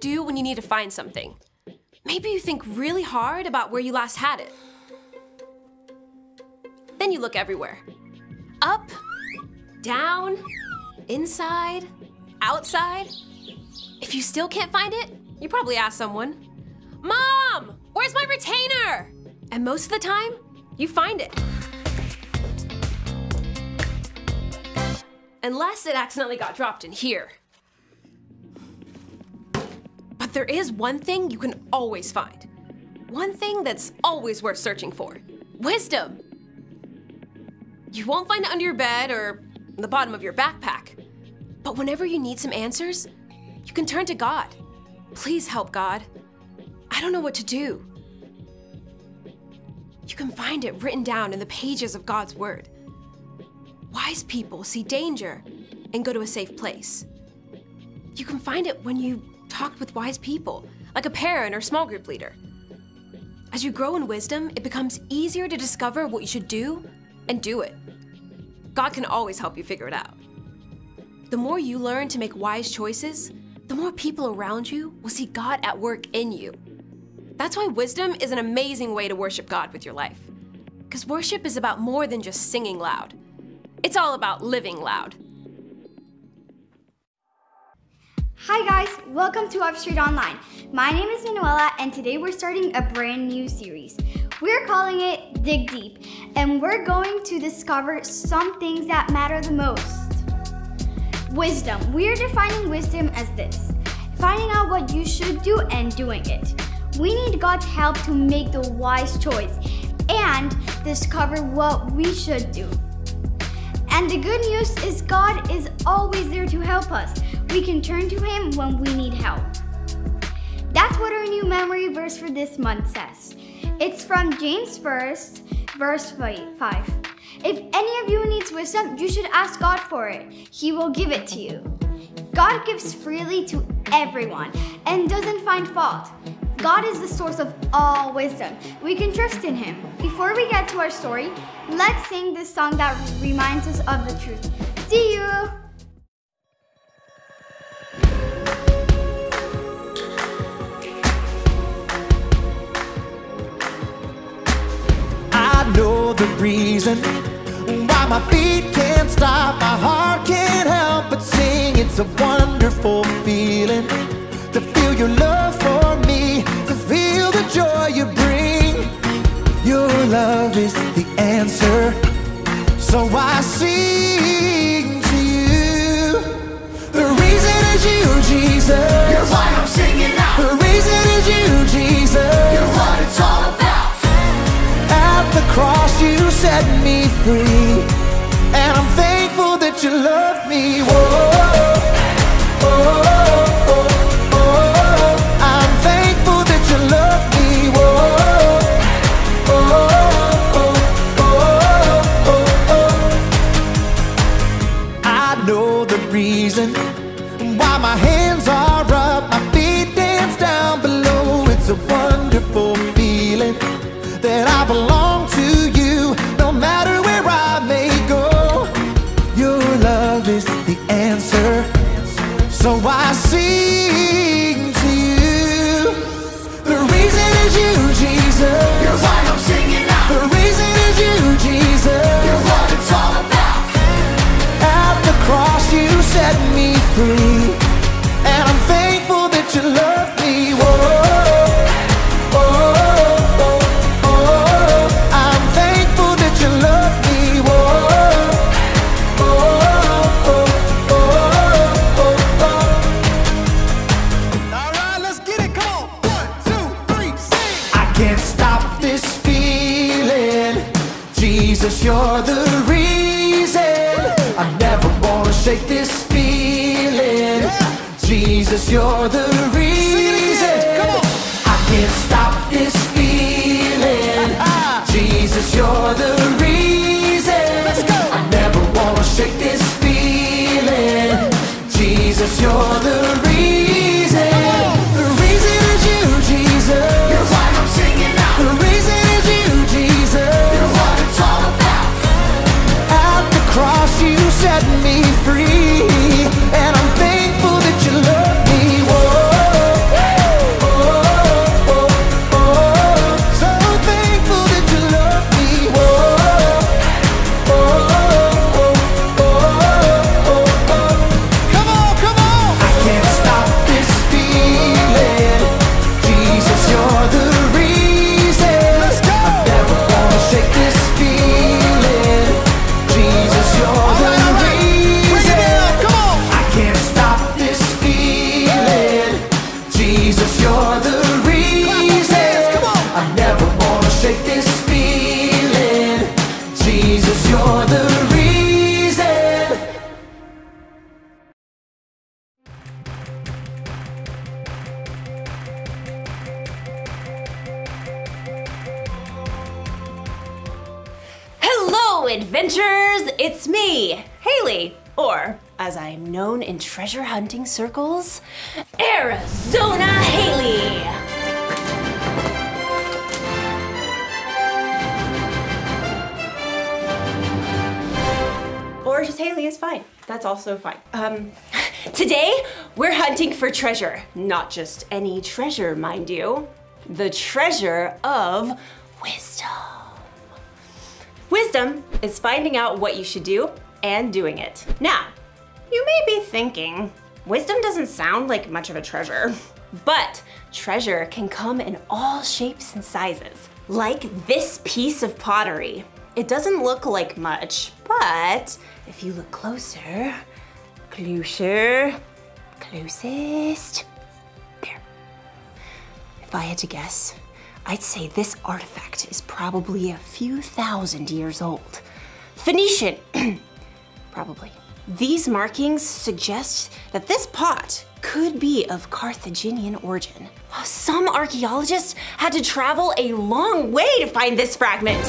Do when you need to find something. Maybe you think really hard about where you last had it. Then you look everywhere. Up, down, inside, outside. If you still can't find it, you probably ask someone. Mom, where's my retainer? And most of the time, you find it. Unless it accidentally got dropped in here. But there is one thing you can always find. One thing that's always worth searching for. Wisdom. You won't find it under your bed or in the bottom of your backpack. But whenever you need some answers, you can turn to God. Please help, God. I don't know what to do. You can find it written down in the pages of God's Word. Wise people see danger and go to a safe place. You can find it when you talked with wise people, like a parent or small group leader. As you grow in wisdom, it becomes easier to discover what you should do and do it. God can always help you figure it out. The more you learn to make wise choices, the more people around you will see God at work in you. That's why wisdom is an amazing way to worship God with your life. Because worship is about more than just singing loud. It's all about living loud. Hi guys, welcome to Upstreet Online. My name is Manuela and today we're starting a brand new series. We're calling it Dig Deep and we're going to discover some things that matter the most. Wisdom. We're defining wisdom as this: finding out what you should do and doing it. We need God's help to make the wise choice and discover what we should do. And the good news is God is always there to help us. We can turn to Him when we need help. That's what our new memory verse for this month says. It's from James 1, verse 5. If any of you needs wisdom, you should ask God for it. He will give it to you. God gives freely to everyone and doesn't find fault. God is the source of all wisdom. We can trust in Him. Before we get to our story, let's sing this song that reminds us of the truth. See you! The reason why my feet can't stop, my heart can't help but sing. It's a wonderful feeling to feel your love for me, to feel the joy you bring. Your love is the answer, so I sing to you. The reason is you, Jesus. You're why I'm singing out. The reason is you, Jesus. You're what it's all about. The cross, you set me free, and I'm thankful that you love me. Whoa, oh, oh, oh, oh. I'm thankful that you love me. Whoa, oh, oh, oh, oh, oh, oh. I know the reason why my hands are up, my feet dance down below. It's a wonderful feeling that I belong. So I sing to you. The reason is you, Jesus. You're why I'm singing out. The reason is you, Jesus. You're what it's all about. At the cross you set me free, and I'm thankful that you love me. Whoa. Jesus, you're the reason I never wanna shake this feeling. Jesus, you're the reason I can't stop this feeling. Jesus, you're the reason I never wanna shake this feeling. Jesus, you're the reason. The reason is you, Jesus. You're why I'm singing out. The reason is you, Jesus. You're what it's all about. At the cross you set me free, and I'm thankful that you love me. Whoa, oh, oh, oh, oh. So thankful that you love me. Whoa, oh, oh, oh, oh, oh, oh. Come on, come on. I can't stop this feeling. Jesus, you're the reason. Let's go. I never wanna shake this feeling. Jesus, you're the reason. Come on. I can't stop this feeling. Jesus, you're the reason. Come on. I never wanna shake this feeling. Jesus, you're the reason. Hello, adventurers! It's me, Haley, or as I am known in treasure hunting circles, Arizona Haley. Or just Haley is fine. That's also fine. Today we're hunting for treasure. Not just any treasure, mind you. The treasure of wisdom. Wisdom is finding out what you should do and doing it. Now, you may be thinking, wisdom doesn't sound like much of a treasure, but treasure can come in all shapes and sizes. Like this piece of pottery. It doesn't look like much, but if you look closer, closest, there. If I had to guess, I'd say this artifact is probably a few thousand years old. Phoenician, probably. These markings suggest that this pot could be of Carthaginian origin. Some archaeologists had to travel a long way to find this fragment.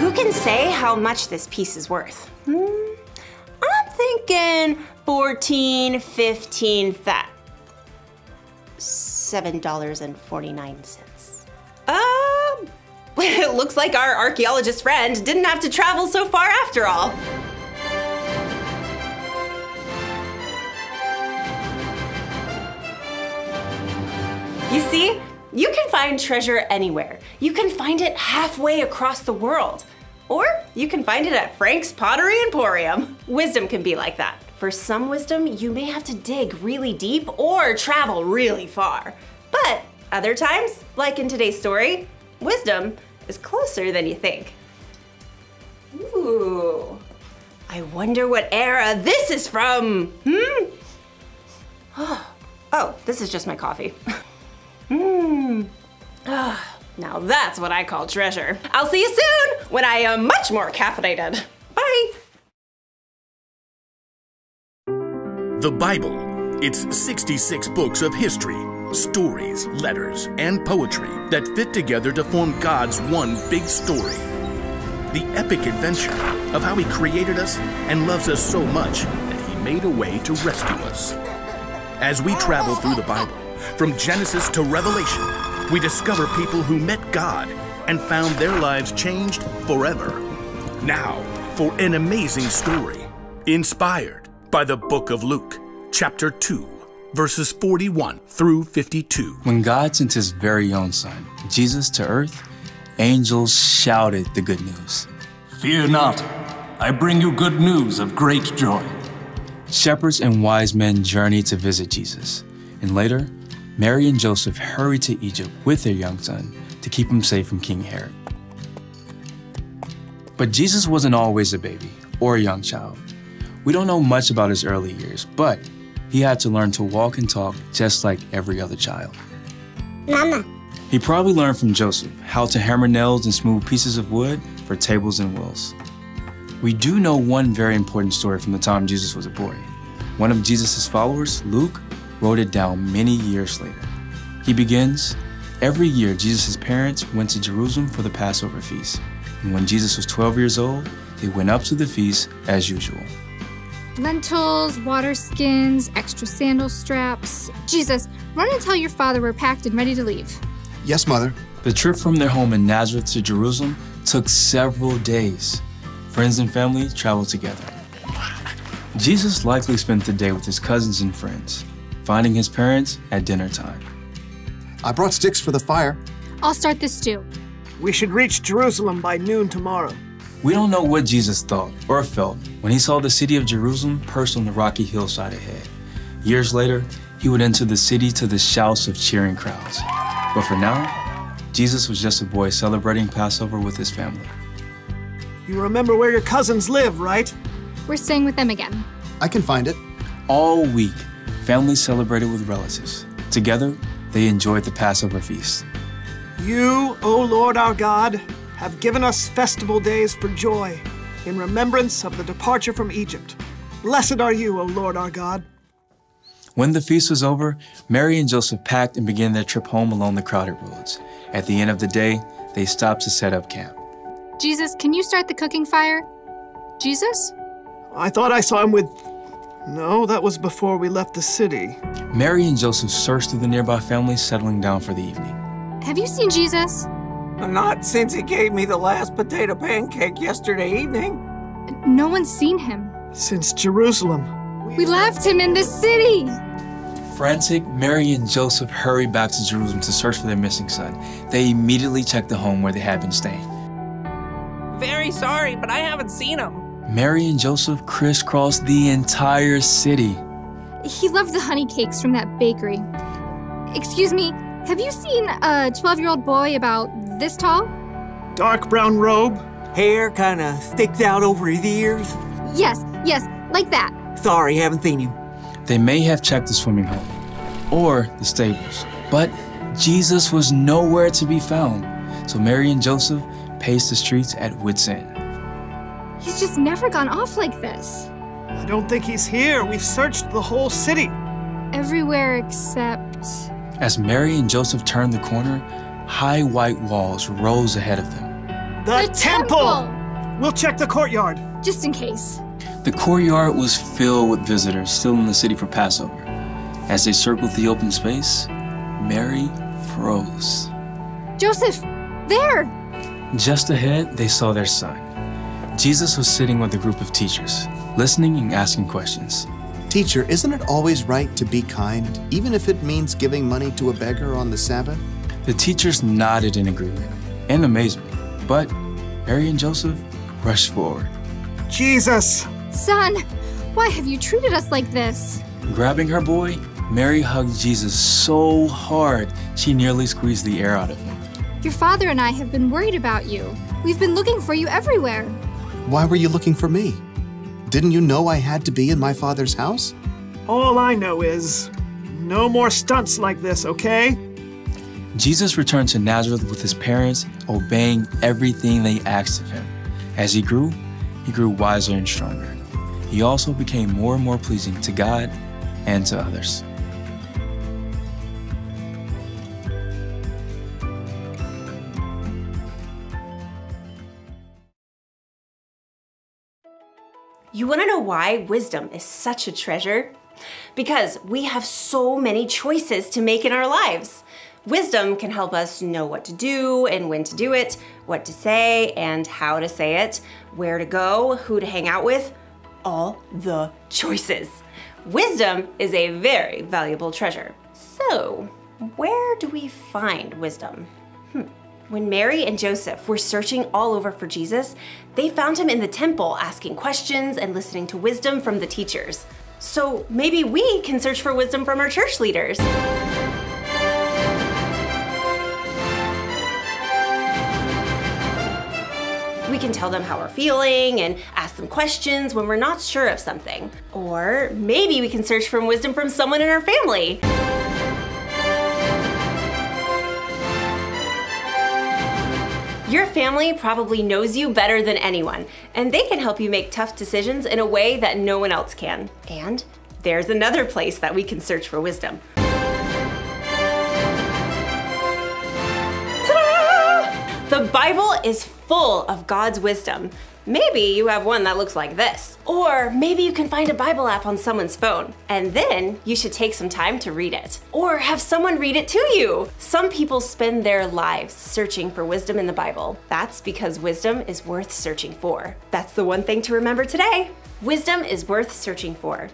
Who can say how much this piece is worth? I'm thinking 14, 15, that. $7.49. It looks like our archaeologist friend didn't have to travel so far after all. You see, you can find treasure anywhere. You can find it halfway across the world. Or you can find it at Frank's Pottery Emporium. Wisdom can be like that. For some wisdom, you may have to dig really deep or travel really far. But other times, like in today's story, wisdom is closer than you think. Ooh, I wonder what era this is from, Oh, this is just my coffee. Now that's what I call treasure. I'll see you soon when I am much more caffeinated. Bye. The Bible, its 66 books of history, stories, letters, and poetry that fit together to form God's one big story. The epic adventure of how He created us and loves us so much that He made a way to rescue us. As we travel through the Bible, from Genesis to Revelation, we discover people who met God and found their lives changed forever. Now, for an amazing story, inspired by the book of Luke, chapter 2, verses 41 through 52. When God sent His very own Son, Jesus, to earth, angels shouted the good news. Fear not, I bring you good news of great joy. Shepherds and wise men journeyed to visit Jesus, and later, Mary and Joseph hurried to Egypt with their young son to keep him safe from King Herod. But Jesus wasn't always a baby or a young child. We don't know much about His early years, but he had to learn to walk and talk just like every other child. Mama. He probably learned from Joseph how to hammer nails and smooth pieces of wood for tables and wheels. We do know one very important story from the time Jesus was a boy. One of Jesus' followers, Luke, wrote it down many years later. He begins, every year Jesus' parents went to Jerusalem for the Passover feast. And when Jesus was 12 years old, they went up to the feast as usual. Lentils, water skins, extra sandal straps. Jesus, run and tell your father we're packed and ready to leave. Yes, Mother. The trip from their home in Nazareth to Jerusalem took several days. Friends and family traveled together. Jesus likely spent the day with his cousins and friends, finding his parents at dinner time. I brought sticks for the fire. I'll start this stew. We should reach Jerusalem by noon tomorrow. We don't know what Jesus thought or felt when he saw the city of Jerusalem perched on the rocky hillside ahead. Years later, he would enter the city to the shouts of cheering crowds. But for now, Jesus was just a boy celebrating Passover with his family. You remember where your cousins live, right? We're staying with them again. I can find it. All week, families celebrated with relatives. Together, they enjoyed the Passover feast. You, O Lord our God, have given us festival days for joy in remembrance of the departure from Egypt. Blessed are you, O Lord our God. When the feast was over, Mary and Joseph packed and began their trip home along the crowded roads. At the end of the day, they stopped to set up camp. Jesus, can you start the cooking fire? Jesus? I thought I saw him with... No, that was before we left the city. Mary and Joseph searched through the nearby families, settling down for the evening. Have you seen Jesus? Not since he gave me the last potato pancake yesterday evening. No one's seen him. Since Jerusalem. We left him in the city. Frantic, Mary and Joseph hurried back to Jerusalem to search for their missing son. They immediately checked the home where they had been staying. Very sorry, but I haven't seen him. Mary and Joseph crisscrossed the entire city. He loved the honey cakes from that bakery. Excuse me, have you seen a 12-year-old boy about this tall? Dark brown robe. Hair kind of sticks out over his ears. Yes, like that. Sorry, haven't seen you. They may have checked the swimming hole or the stables, but Jesus was nowhere to be found. So Mary and Joseph paced the streets at wit's end. He's just never gone off like this. I don't think he's here. We've searched the whole city. Everywhere except... As Mary and Joseph turned the corner, high white walls rose ahead of them. The temple! We'll check the courtyard. Just in case. The courtyard was filled with visitors still in the city for Passover. As they circled the open space, Mary froze. Joseph, there! Just ahead, they saw their son. Jesus was sitting with a group of teachers, listening and asking questions. Teacher, isn't it always right to be kind, even if it means giving money to a beggar on the Sabbath? The teachers nodded in agreement and amazement, but Mary and Joseph rushed forward. Jesus! Son, why have you treated us like this? Grabbing her boy, Mary hugged Jesus so hard she nearly squeezed the air out of him. Your father and I have been worried about you. We've been looking for you everywhere. Why were you looking for me? Didn't you know I had to be in my father's house? All I know is, no more stunts like this, okay? Jesus returned to Nazareth with his parents, obeying everything they asked of him. As he grew wiser and stronger. He also became more and more pleasing to God and to others. You want to know why wisdom is such a treasure? Because we have so many choices to make in our lives. Wisdom can help us know what to do and when to do it, what to say and how to say it, where to go, who to hang out with, all the choices. Wisdom is a very valuable treasure. So, where do we find wisdom? When Mary and Joseph were searching all over for Jesus, they found him in the temple asking questions and listening to wisdom from the teachers. So maybe we can search for wisdom from our church leaders. we can tell them how we're feeling and ask them questions when we're not sure of something. Or maybe we can search for wisdom from someone in our family. Your family probably knows you better than anyone, and they can help you make tough decisions in a way that no one else can. And there's another place that we can search for wisdom. The Bible is full of God's wisdom. Maybe you have one that looks like this. Or maybe you can find a Bible app on someone's phone, and then you should take some time to read it. Or have someone read it to you. Some people spend their lives searching for wisdom in the Bible. That's because wisdom is worth searching for. That's the one thing to remember today. Wisdom is worth searching for.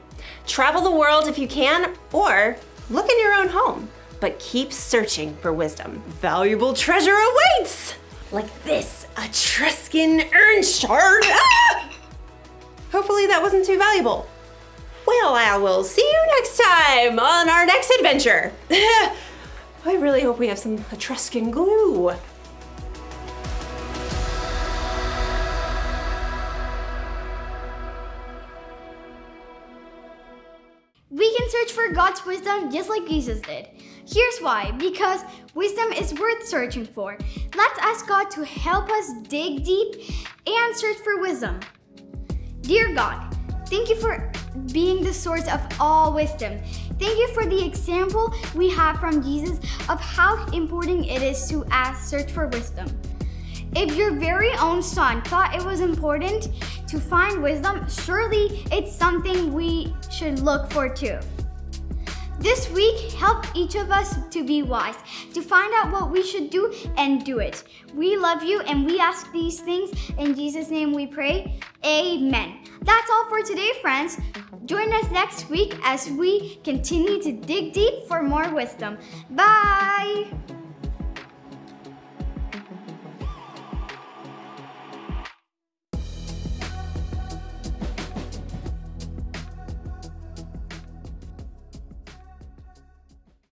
Travel the world if you can, or look in your own home, but keep searching for wisdom. Valuable treasure awaits! Like this Etruscan urn shard. Ah! Hopefully that wasn't too valuable. Well, I will see you next time on our next adventure. I really hope we have some Etruscan glue. We can search for God's wisdom just like Jesus did. Here's why, because wisdom is worth searching for. Let's ask God to help us dig deep and search for wisdom. Dear God, thank you for being the source of all wisdom. Thank you for the example we have from Jesus of how important it is to search for wisdom. If your very own son thought it was important to find wisdom, surely it's something we should look for too. This week, help each of us to be wise, to find out what we should do and do it. We love you and we ask these things. In Jesus' name we pray, amen. That's all for today, friends. Join us next week as we continue to dig deep for more wisdom. Bye.